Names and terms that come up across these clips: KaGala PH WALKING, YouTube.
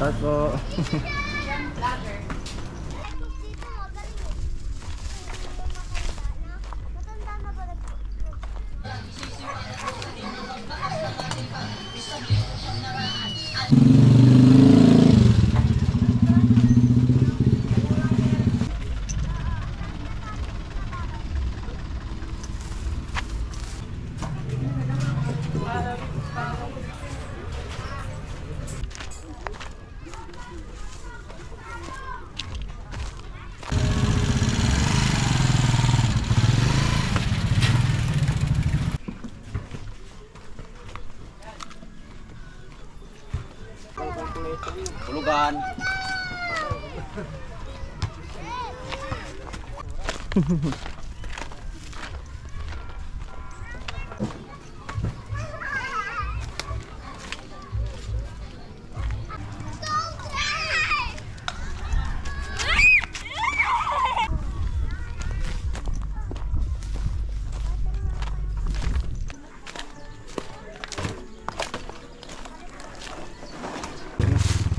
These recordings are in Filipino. Start po. Pulugan.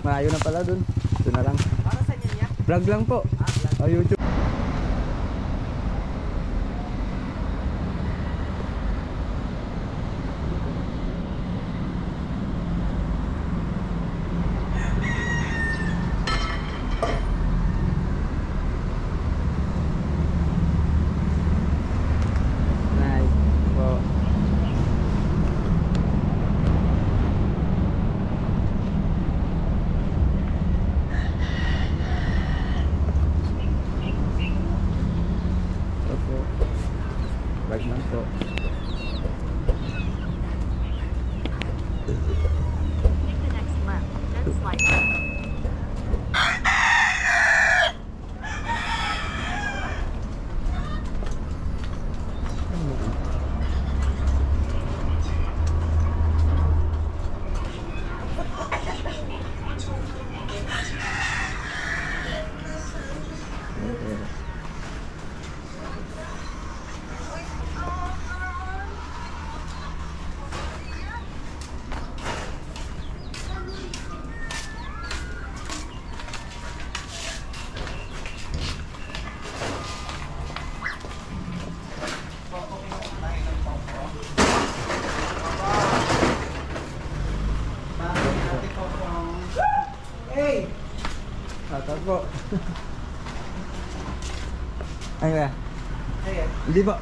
Malayo na pala dun. Doon na lang. Para sa inyo niya? Vlog lang po. O YouTube. Bro. Anh nè. Đi vợ.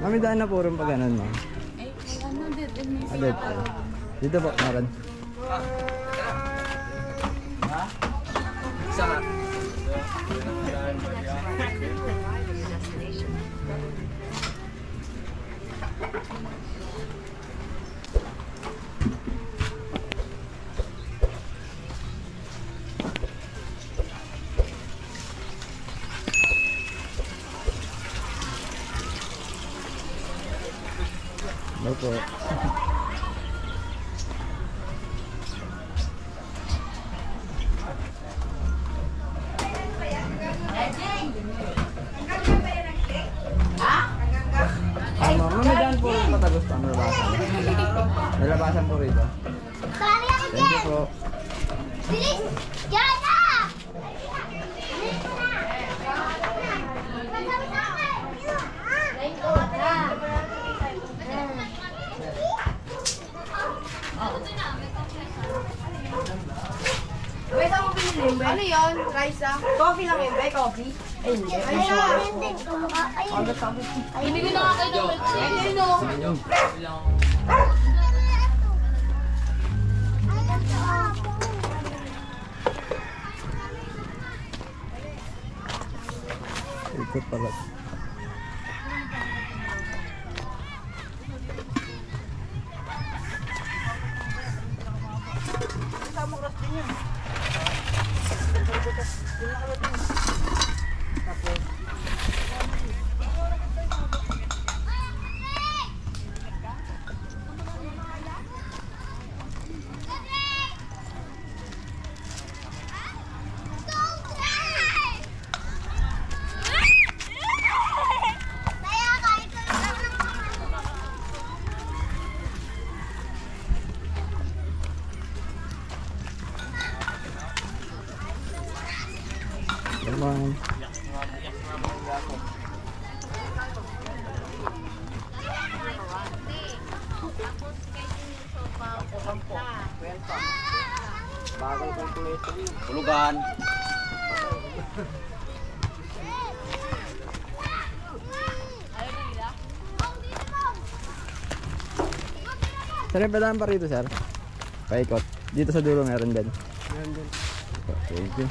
Mamidaan na po rin pag ganun mo. Dito po, maran. Isa ka. Opo. Mamidaan po rin patagos pa. Nalabasan po rito. Thank you po. Ano yun? Rice ah? Coffee lang yun ba? Coffee? Ay, hindi. Ayun na! Ayun na! Binigyan na kayo ng milkshake. Ayun na! Ito pala. Pulugan. Sir, padaan pa rito, sir. Paikot. Dito sa dulo meron din. Meron din. Thank you.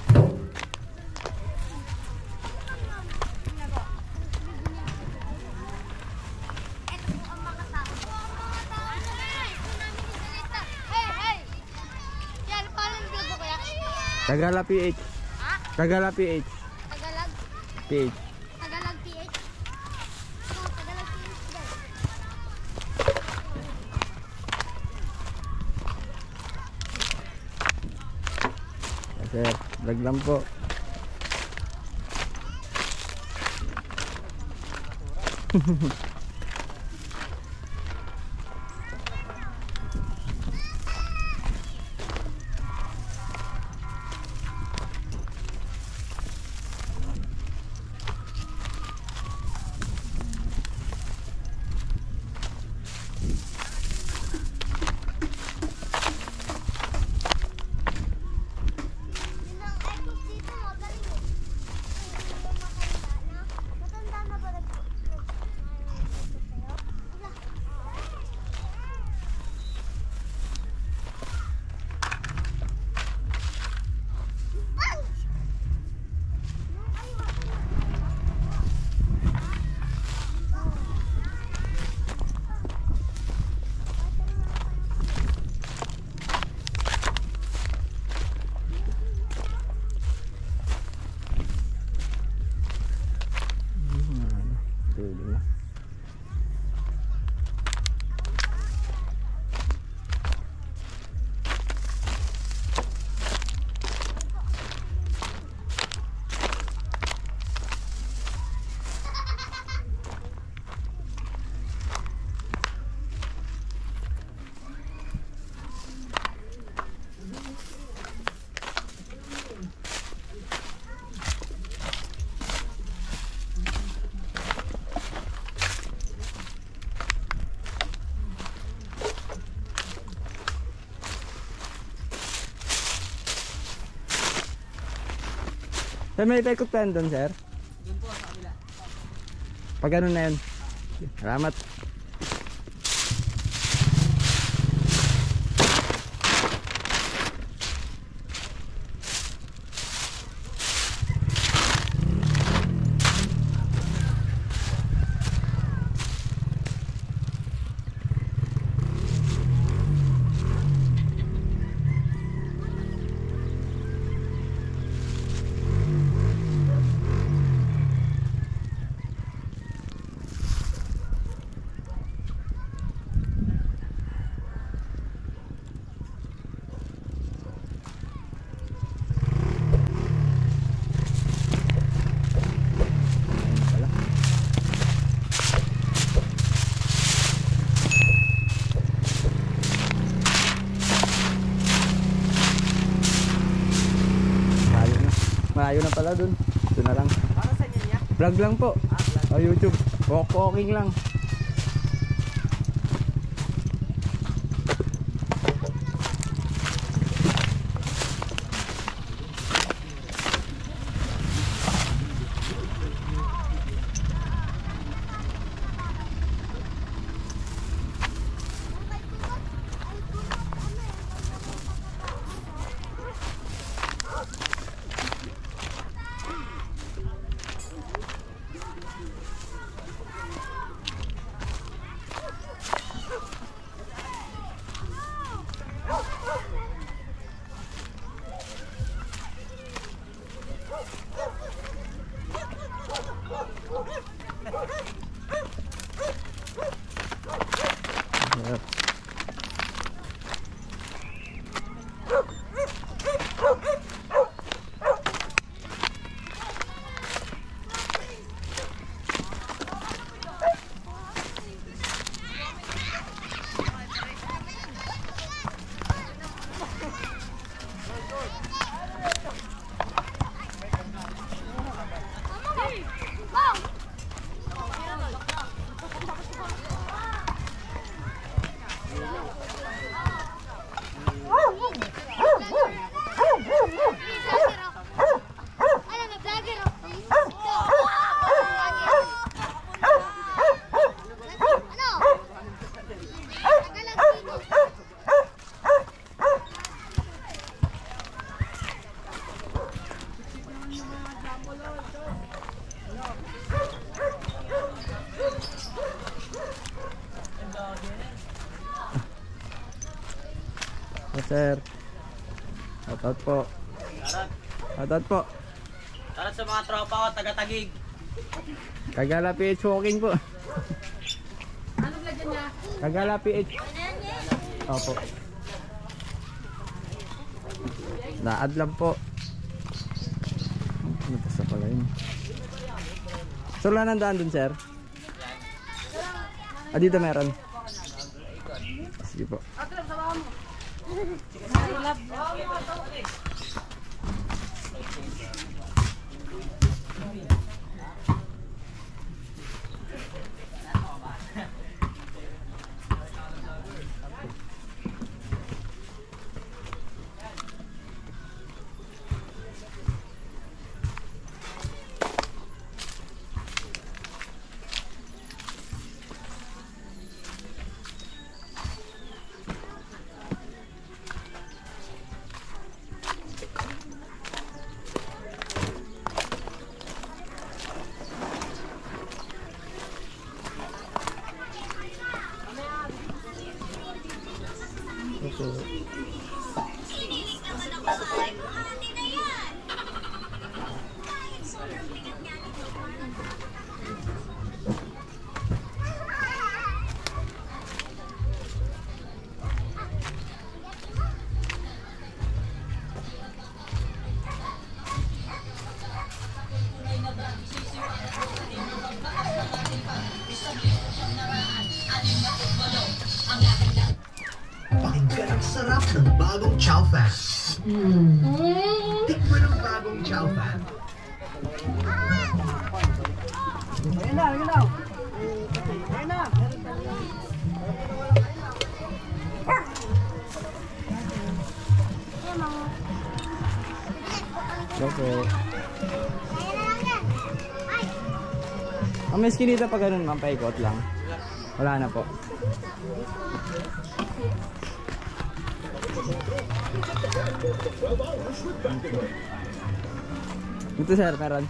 KaGala PH. Ha? KaGala PH. Tagalog? PH. KaGala PH. Oh, KaGala PH. Okay, vlog lang po. Sir, may tayo kuktan doon, sir? Doon po, sa kabila. Pag ganun na yun. Salamat. Malayo na pala dun. Ito na lang. Para sa inyo niya? Vlog lang po. Ah, o YouTube. Walking lang. Sir, shoutout po. Shoutout po. Shoutout sa mga tropa ko, taga-Tagig. KaGala PH Walking po. Ano vlog yan niya? KaGala PH. Opo. Naad lang po. Ano pa sa pala yun? So wala nang daan dun, sir? Ah, dito meron. Sige po. Atlam, sabahan mo. Sarap ng bagong chow fan. Tikman ng bagong chow fan. Ayan na, ayan na. Ayan na. Loko. Ang miski dito pa ganun, ma'am, paikot lang. Wala na po. Ito sir, meron.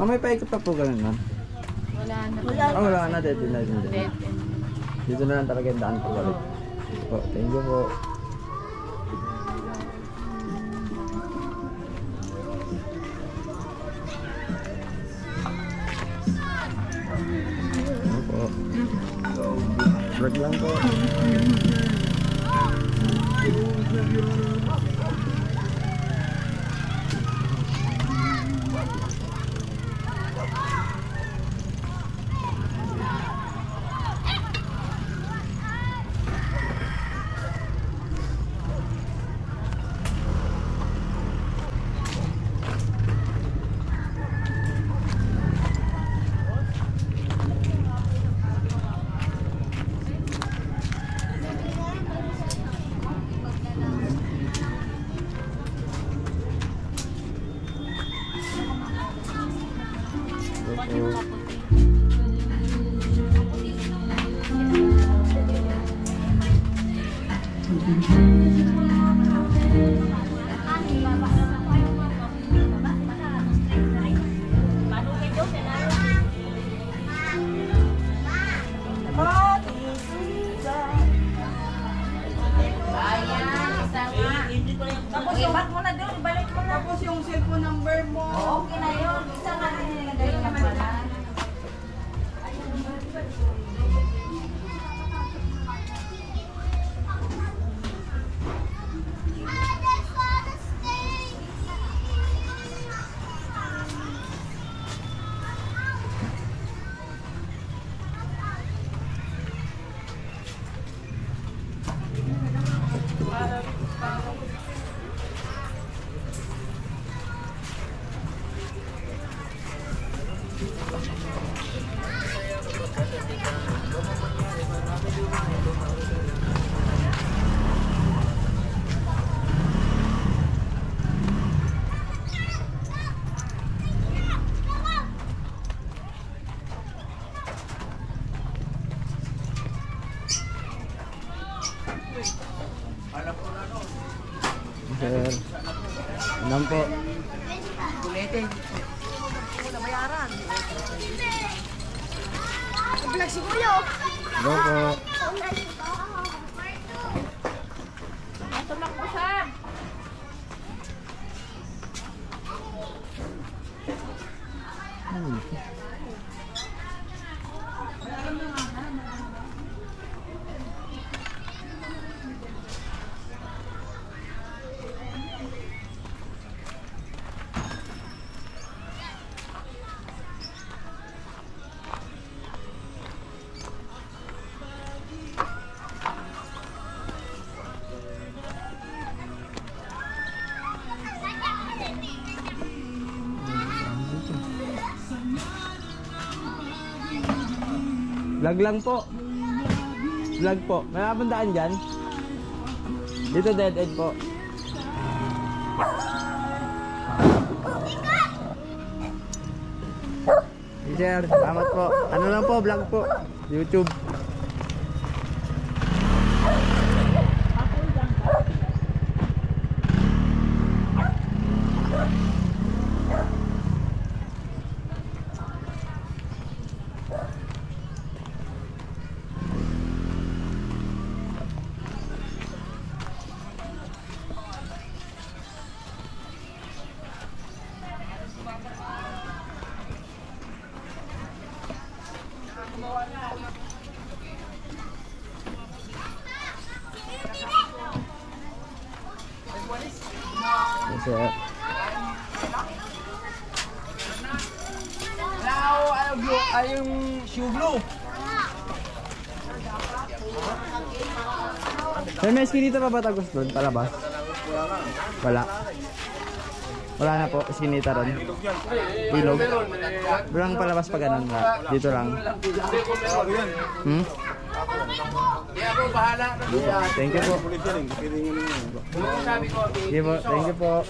Oh, may paikot pa po ganun, ma'am. Wala na. Oh, wala na, dito na. Dito na lang talaga yung daan po ulit. Po, thank you po. Break lang po. Po. Kulete. Wala bayaran. Black si Kuya. Loko. Matulak po siya. Vlog lang po. Vlog po. May napundaan dyan. Dito dead end po. Hey sir, salamat po. Ano lang po, vlog po. YouTube. Sir, may skinita pa ba tagos doon? Palabas? Wala. Wala na po, skinita ron. Ilog. Walang palabas pa ganun na. Dito lang. Hmm? Yeah, po, bahala. Yeah, thank you po. Yeah, po, thank you po.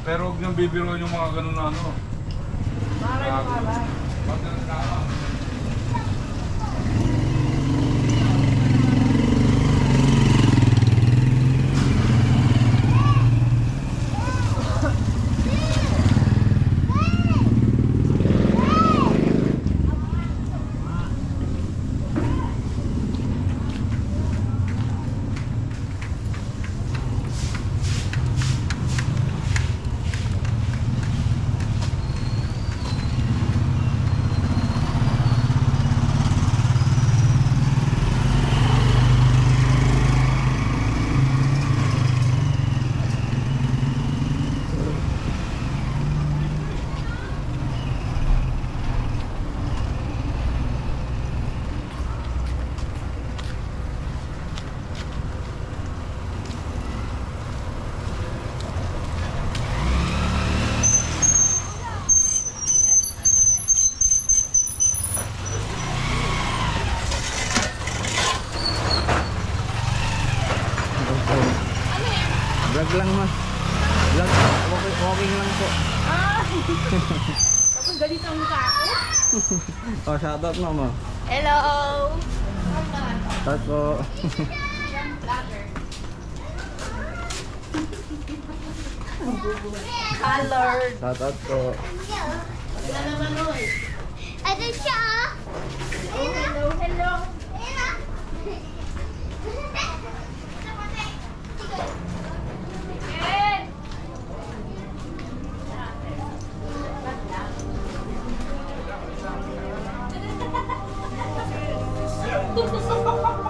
Pero huwag niyang bibiro yung mga ganun na ano. Malay mo malay. Huwag nang tawag. Vlog lang mas. Vlog, walking lang po. Kapag ganito ang mukha ko. O, shoutout mama. Hello! Tato! Colored! Tato! Wala naman o eh! Ano siya? Hello! Hello! Ha, ha, ha.